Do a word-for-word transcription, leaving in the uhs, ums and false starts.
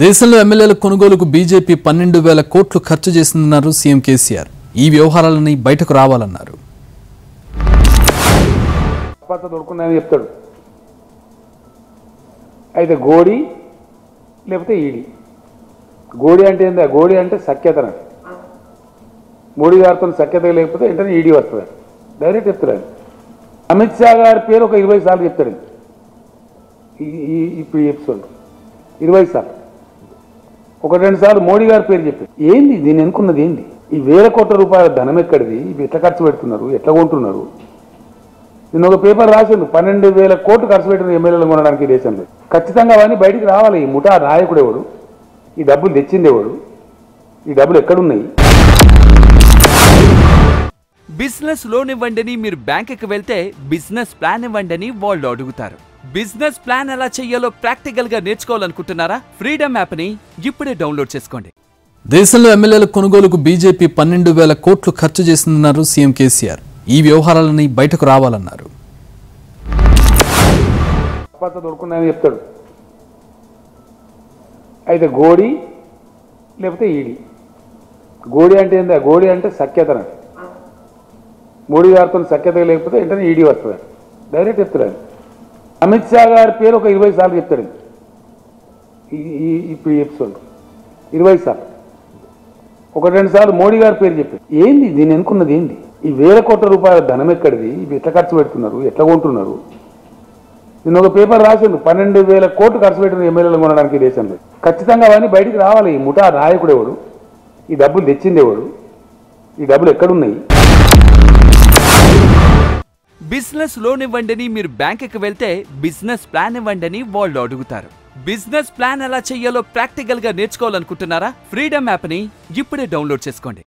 దేశంలో ఎమ్మెల్యేల కొనుగోలుకు బీజేపీ పన్నెండు వేల కోట్లు ఖర్చు చేసిందన్నారు సీఎం కేసీఆర్. ఈ వ్యవహారాలని బయటకు రావాలన్నారు. పత్త దొరుకునని చెప్తాడు. అయితే గోడి లేకపోతే ఈడి. గోడి అంటే ఏందా? గోడి అంటే సఖ్యతన. మోడీ గారితో సఖ్యత లేకపోతే వెంటనే ఈడి వస్తుంది. డైరెక్ట్ చెప్తాడు. అమిత్ షా గారి పేరు ఒక ఇరవై సార్లు చెప్తాడు. ఈ ఇప్పుడు చెప్తాడు ఇరవై సార్లు. ఒక రెండు సార్లు మోడీ గారి పేరు చెప్పారు. ఏంది దీన్ని అనుకున్నది? ఏంది ఈ వేల కోట్ల రూపాయల ధనం ఎక్కడిది? ఇవి ఎట్లా ఖర్చు పెడుతున్నారు? ఎట్లా కొంటున్నారు? నేను ఒక పేపర్ రాశాను, పన్నెండు వేల కోట్లు ఖర్చు పెట్టిన ఎమ్మెల్యేలు కొనడానికి దేశంలో. ఖచ్చితంగా అవన్నీ బయటికి రావాలి. ఈ ముఠా నాయకుడు ఎవడు? ఈ డబ్బులు తెచ్చింది ఎవడు? ఈ డబ్బులు ఎక్కడున్నాయి? బిజినెస్ లోన్ ఇవ్వండి, మీరు బ్యాంకుకి వెళ్తే బిజినెస్ ప్లాన్ ఇవ్వండి వాళ్ళు అడుగుతారు. బిజినెస్ ప్లాన్ ఎలా చేయాలో ప్రాక్టికల్ గా నేర్చుకోవాలనుకుంటున్నారా? ఫ్రీడమ్ యాప్ ని ఇప్పుడే డౌన్లోడ్ చేసుకోండి. దేశంలో ఎమ్మెల్యేల కొనుగోలుకు బీజేపీ పన్నెండు వేల కోట్లు ఖర్చు చేసిందన్నారు సీఎం కేసీఆర్. ఈ వ్యవహారాలని బయటకు రావాలన్నారు. దొరుకునని చెప్తాడు. అయితే గోడి లేకపోతే ఈడి. గోడి అంటే ఏందా? గోడి అంటే సఖ్యతన. మోడీ గారితో సఖ్యత లేకపోతే వెంటనే ఈడీ వస్తుంది. డైరెక్ట్ చెప్తాడు. అమిత్ షా గారి పేరు ఒక ఇరవై సార్లు చెప్తాడు. ఈ ఇప్పుడు చెప్తాడు ఇరవై సార్లు. ఒక రెండు సార్లు మోడీ గారి పేరు చెప్పాడు. ఏంది దీన్ని అనుకున్నది? ఏంది ఈ వేల కోట్ల రూపాయల ధనం ఎక్కడిది? ఇవి ఎట్లా ఖర్చు పెడుతున్నారు? ఎట్లా కొంటున్నారు? నేను ఒక పేపర్ రాశాను, పన్నెండు వేల కోట్లు ఖర్చు పెట్టిన ఎమ్మెల్యేలు కొనడానికి దేశంలో. ఖచ్చితంగా అవన్నీ బయటికి రావాలి. ఈ ముఠా నాయకుడు ఎవడు? ఈ డబ్బులు తెచ్చింది ఎవడు? ఈ డబ్బులు ఎక్కడున్నాయి? బిజినెస్ లోన్ ఇవ్వండి, మీరు బ్యాంకుకి వెళ్తే బిజినెస్ ప్లాన్ ఇవ్వండి వాళ్ళు అడుగుతారు. బిజినెస్ ప్లాన్ ఎలా చేయాలో ప్రాక్టికల్ గా నేర్చుకోవాలనుకుంటున్నారా? ఫ్రీడమ్ యాప్ ని ఇప్పుడే డౌన్లోడ్ చేసుకోండి.